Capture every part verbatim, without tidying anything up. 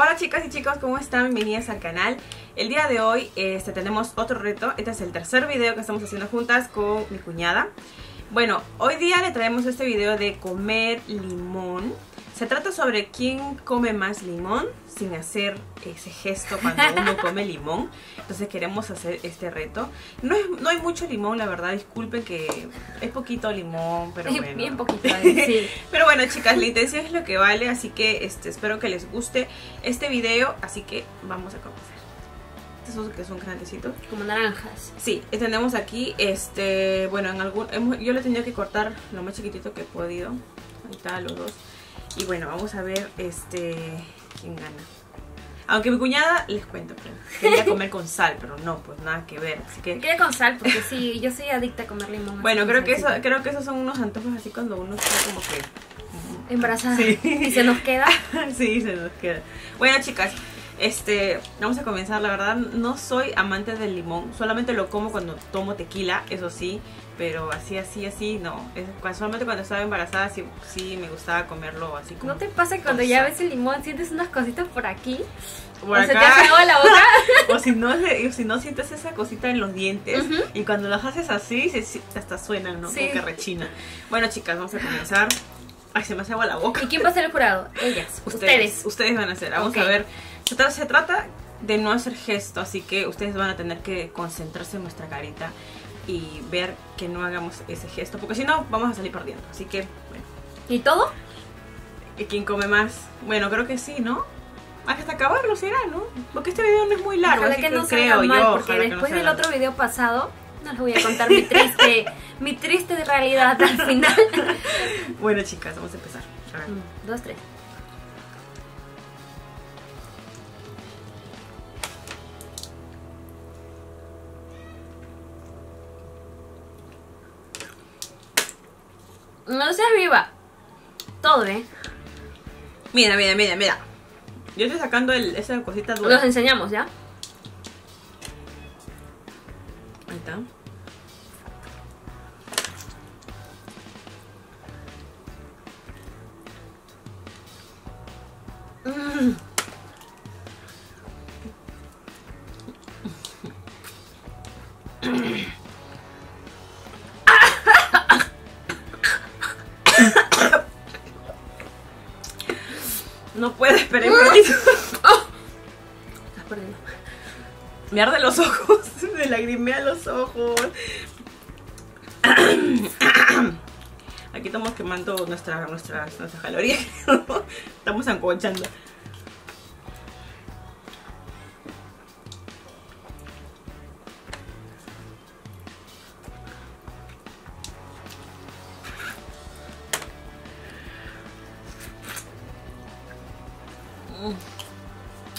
Hola chicas y chicos, ¿cómo están? Bienvenidas al canal. El día de hoy este, tenemos otro reto. Este es el tercer video que estamos haciendo juntas con mi cuñada. Bueno, hoy día le traemos este video de comer limón. Se trata sobre quién come más limón sin hacer ese gesto cuando uno come limón. Entonces queremos hacer este reto. No, es, no hay mucho limón, la verdad, disculpen que es poquito limón, pero bueno. Bien poquito, sí. Pero bueno, chicas, la intención es lo que vale, así que este, espero que les guste este video, así que vamos a comenzar. Estos que son grandecitos. Como naranjas. Sí, tenemos aquí, este, bueno, en algún, yo lo he tenido que cortar lo más chiquitito que he podido. Ahí está, los dos. Y bueno, vamos a ver este quién gana. Aunque mi cuñada, les cuento, pero quería comer con sal, pero no, pues nada que ver. Así que... Quería con sal, porque sí, yo soy adicta a comer limón. Bueno, creo que, eso, creo que esos son unos antojos así cuando uno está como que... Embarazada. Sí. Y se nos queda. Sí, se nos queda. Bueno, chicas, este, vamos a comenzar. La verdad, no soy amante del limón. Solamente lo como cuando tomo tequila, eso sí. Pero así, así, así, no. Es, solamente cuando estaba embarazada sí, sí me gustaba comerlo así como... ¿No te pasa que cuando ya ves el limón sientes unas cositas por aquí? Por o acá. Se te hace agua la boca. O si no, si no sientes esa cosita en los dientes. Uh-huh. Y cuando las haces así, se, hasta suenan, ¿no? Sí. Como que rechina. Bueno, chicas, vamos a comenzar. Ay, se me hace agua la boca. ¿Y quién va a ser el jurado? Ellas. Ustedes. Ustedes, ustedes van a ser. Vamos okay. a ver. Se trata, se trata de no hacer gesto, así que ustedes van a tener que concentrarse en nuestra carita y ver que no hagamos ese gesto, porque si no vamos a salir perdiendo. Así que, bueno. ¿Y todo? ¿Y quién come más? Bueno, creo que sí, ¿no? Hasta acabarlo será, ¿no? Porque este video no es muy largo. Ojalá así que, que no creo mal, yo, porque después no del largo. Otro video pasado no les voy a contar mi triste, mi triste de realidad al final. Bueno, chicas, vamos a empezar. A ver. Uno, dos, tres. No se arriba. Todo, ¿eh? Mira, mira, mira, mira. Yo estoy sacando el, esa cosita dura. Los enseñamos, ¿ya? Ahí está. Mm. No puedo esperar un ratito. Estás perdiendo. Me arde los ojos. Me lagrimea los ojos. Aquí estamos quemando nuestras nuestras, nuestras calorías. Estamos ancochando.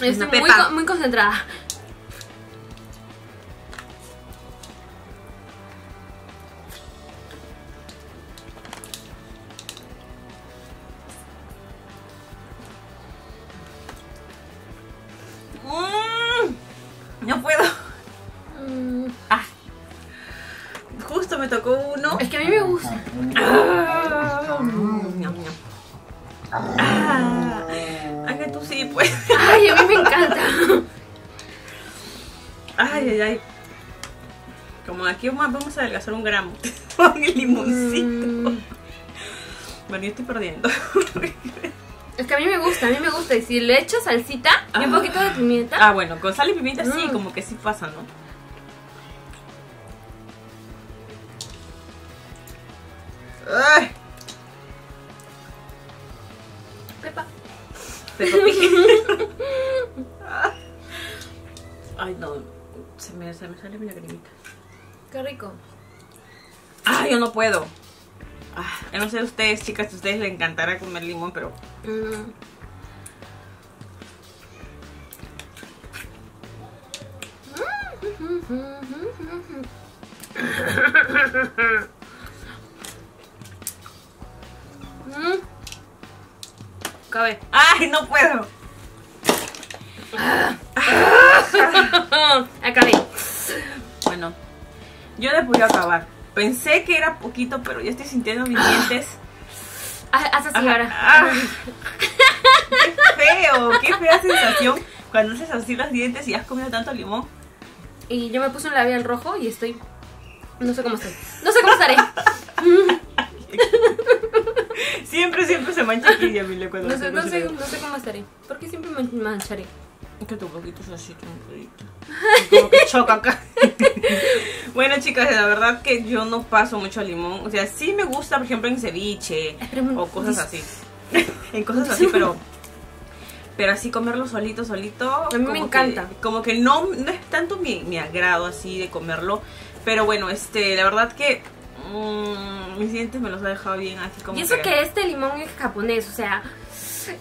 Estoy muy, muy concentrada. Mm, no puedo. Mm. Ah, justo me tocó uno. Es que a mí me gusta. Ah, mm, no, no. Ah, ay, que tú sí puedes. Ay, a mí me encanta. Ay, ay, ay. Como aquí vamos a adelgazar un gramo con el limoncito. Mm. Bueno, yo estoy perdiendo. Es que a mí me gusta, a mí me gusta. Y si le echo salsita ah. y un poquito de pimienta. Ah, bueno, con sal y pimienta mm. sí, como que sí pasa, ¿no? Ay. Pepa. Ay, no, se me, se me sale mi lagrimita. Qué rico. Ay, yo no puedo. Ay, yo no sé ustedes, chicas, a ustedes les encantará comer limón, pero... Mm. Cabe. ¡Ay, no puedo! Ah, ah, acabé. Bueno, yo le pude acabar. Pensé que era poquito, pero ya estoy sintiendo mis dientes. Ah, haz así ahora. Ah, ah. feo! ¡Qué fea sensación! Cuando haces así los dientes y has comido tanto limón. Y yo me puse un labial rojo y estoy... No sé cómo estoy. No sé cómo estaré. Siempre, siempre se mancha aquí, Yamile, cuando no sé, no sé, no sé cómo estaré. ¿Por qué siempre me mancharé? Es que tu poquito es así, como que choca acá. Bueno, chicas, la verdad que yo no paso mucho limón. O sea, sí me gusta, por ejemplo, en ceviche o cosas así. En cosas así, pero... Pero así comerlo solito, solito... A mí me encanta. Que, como que no, no es tanto mi, mi agrado así de comerlo. Pero bueno, este, la verdad que... Mmm, mis dientes me los ha dejado bien así como... Y eso que, que este limón es japonés, o sea...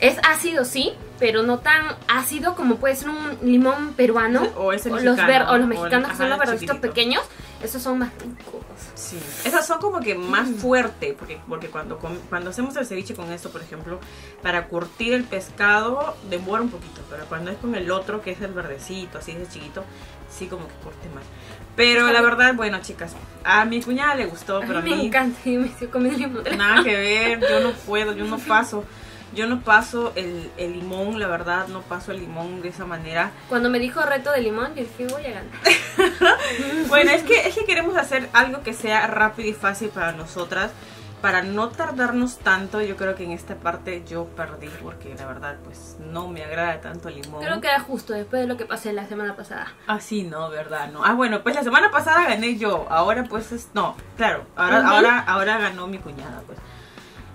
Es ácido, sí, pero no tan ácido como puede ser un limón peruano. O, es el mexicano, o, los, ver, o los mexicanos, o el, que son los verdositos pequeños. Esos son más ricos. Sí, esos son como que más mm. fuertes. Porque, porque cuando, cuando hacemos el ceviche con esto, por ejemplo, para curtir el pescado demora un poquito. Pero cuando es con el otro, que es el verdecito, así de chiquito, sí como que curte más. Pero la verdad, bueno, chicas, a mi cuñada le gustó, pero a mí... Me encanta, yo me estoy comiendo limón. Nada que ver, yo no puedo, yo no paso. Yo no paso el, el limón, la verdad, no paso el limón de esa manera. Cuando me dijo reto de limón, yo dije, voy a ganar. Bueno, es que, es que queremos hacer algo que sea rápido y fácil para nosotras, para no tardarnos tanto. Yo creo que en esta parte yo perdí, porque la verdad, pues, no me agrada tanto el limón. Creo que era justo, después de lo que pasé la semana pasada. Ah, sí, no, verdad, no. Ah, bueno, pues la semana pasada gané yo, ahora pues, es, no, claro, ahora, uh-huh. ahora, ahora ganó mi cuñada, pues.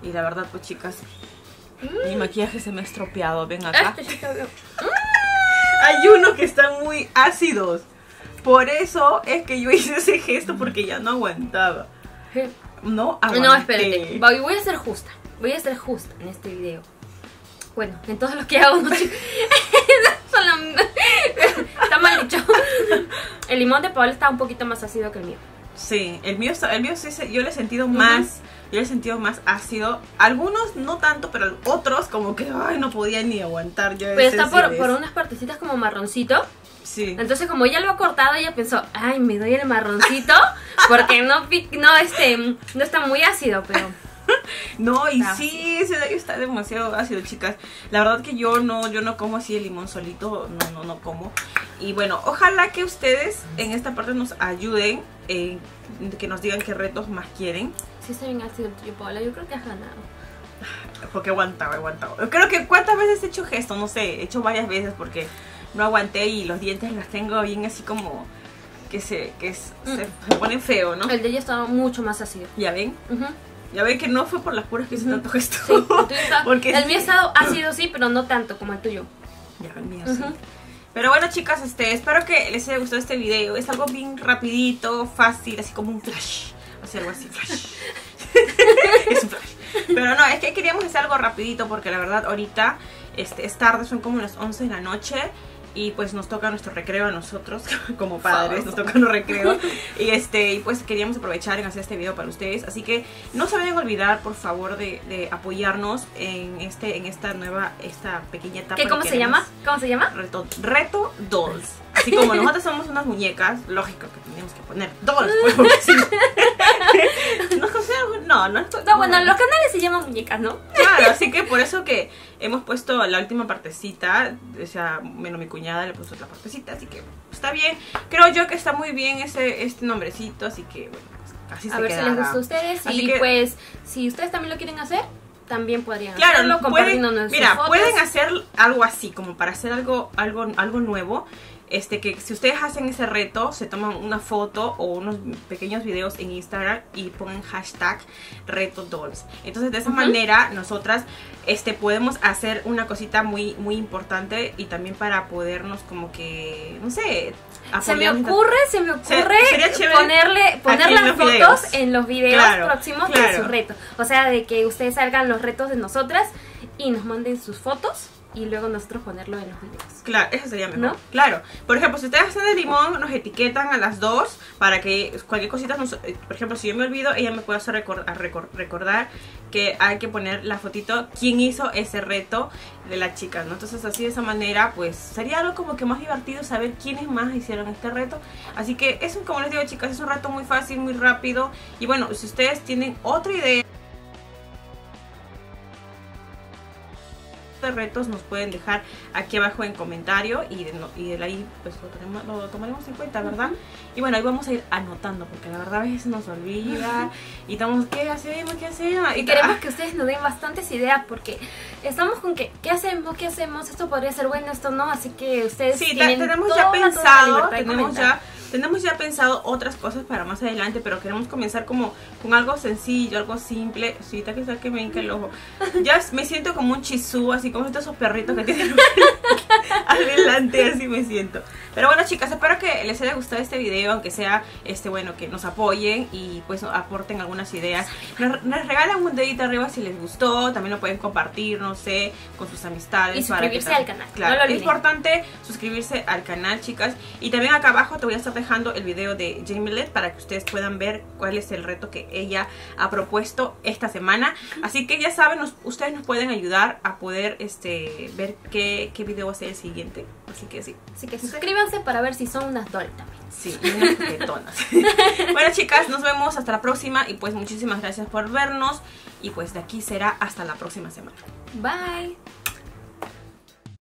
Y la verdad, pues, chicas... Mi maquillaje se me ha estropeado, ven acá. Hay unos que están muy ácidos. Por eso es que yo hice ese gesto, porque ya no aguantaba. No aguanté. No, espérate, voy a ser justa. Voy a ser justa en este video. Bueno, en todos los que hago, no, está mal dicho. El limón de Paola está un poquito más ácido que el mío. Sí, el mío, el mío sí, yo lo he sentido más, uh-huh. yo lo he sentido más ácido. Algunos no tanto, pero otros como que ay, no podía ni aguantar. Yo pero está por, por unas partecitas como marroncito. Sí. Entonces como ella lo ha cortado, ella pensó, ay, me doy el marroncito porque no, no, este, no está muy ácido, pero... No, y está, sí, ese de ahí está demasiado ácido, chicas. La verdad que yo no, yo no como así el limón solito, no, no, no como. Y bueno, ojalá que ustedes en esta parte nos ayuden, eh, que nos digan qué retos más quieren. Sí, está bien ácido el tuyo, Paola, yo creo que has ganado. Porque aguantaba, aguantaba. Creo que cuántas veces he hecho gesto, no sé, he hecho varias veces porque no aguanté y los dientes las tengo bien así como... Que se, que se, mm. se ponen feo, ¿no? El de ella estaba mucho más ácido. ¿Ya ven? Ajá. Uh-huh. Ya ven que no fue por las puras que hice tanto gesto. Sí, porque el mío estado ha sido sí, pero no tanto como el tuyo. Ya, el mío uh-huh. sí. Pero bueno, chicas, este, espero que les haya gustado este video. Es algo bien rapidito, fácil, así como un flash. O sea, algo así, flash. Es un flash. Pero no, es que queríamos hacer algo rapidito porque la verdad ahorita este, es tarde, son como las once de la noche. Y pues nos toca nuestro recreo a nosotros, como padres, nos toca nuestro recreo. Y este y pues queríamos aprovechar en hacer este video para ustedes. Así que no se vayan a olvidar, por favor, de, de apoyarnos en este en esta nueva, esta pequeña etapa. ¿Qué, ¿Cómo que se llama? ¿Cómo se llama? Reto, reto Dolls. Así como nosotros somos unas muñecas, lógico que tenemos que poner dolls. No, no, no, no, bueno, los canales se llaman muñecas, ¿no? Claro, así que por eso que hemos puesto la última partecita, o sea, bueno, mi cuñada le puso otra partecita, así que está bien. Creo yo que está muy bien ese este nombrecito, así que bueno, pues, así a se queda. A ver si les gusta a ustedes así y que, pues, si ustedes también lo quieren hacer, también podrían claro, hacerlo compartiendo pueden, nuestras mira, fotos. Pueden hacer algo así, como para hacer algo, algo, algo nuevo. Este, que si ustedes hacen ese reto, se toman una foto o unos pequeños videos en Instagram y ponen hashtag RETODOLLS. Entonces de esa uh-huh. manera nosotras este, podemos hacer una cosita muy, muy importante y también para podernos como que, no sé... Se me ocurre, se me ocurre se, ponerle, poner las fotos videos. en los videos claro, próximos claro. de su reto. O sea, de que ustedes salgan los retos de nosotras y nos manden sus fotos. Y luego nosotros ponerlo en los videos. Claro, eso sería mejor. ¿No? Claro. Por ejemplo, si ustedes hacen de limón, nos etiquetan a las dos para que cualquier cosita nos... Por ejemplo, si yo me olvido, ella me puede hacer record, record, recordar que hay que poner la fotito quién hizo ese reto de las chicas, ¿no? Entonces, así de esa manera, pues, sería algo como que más divertido saber quiénes más hicieron este reto. Así que, eso, como les digo, chicas, es un reto muy fácil, muy rápido. Y bueno, si ustedes tienen otra idea de retos nos pueden dejar aquí abajo en comentario y de, y de ahí pues lo, tenemos, lo tomaremos en cuenta, ¿verdad? Y bueno, ahí vamos a ir anotando porque la verdad a veces nos olvida y estamos, ¿qué hacemos? ¿Qué hacemos? Y queremos que ustedes nos den bastantes ideas porque estamos con que, ¿qué hacemos? ¿Qué hacemos? Esto podría ser bueno, esto no, así que ustedes sí, tienen tenemos toda, ya pensado, toda la tenemos ya Tenemos ya pensado otras cosas para más adelante, pero queremos comenzar como con algo sencillo, algo simple. Sí, está que saque, me hinca el ojo. Ya me siento como un chisú, así como esos perritos que tienen adelante, así me siento. Pero bueno, chicas, espero que les haya gustado este video, aunque sea, este bueno, que nos apoyen y pues aporten algunas ideas. Nos, nos regalan un dedito arriba si les gustó, también lo pueden compartir, no sé, con sus amistades. Y suscribirse para que, al canal, claro, no lo olviden. Es importante suscribirse al canal, chicas. Y también acá abajo te voy a estar dejando el video de Jaimileth para que ustedes puedan ver cuál es el reto que ella ha propuesto esta semana. Así que ya saben, nos, ustedes nos pueden ayudar a poder este ver qué, qué video va a ser el siguiente. Así que sí. Así que suscríbanse para ver si son unas doll también. Sí, unas tetonas. Bueno, chicas, nos vemos hasta la próxima y pues muchísimas gracias por vernos y pues de aquí será hasta la próxima semana. Bye.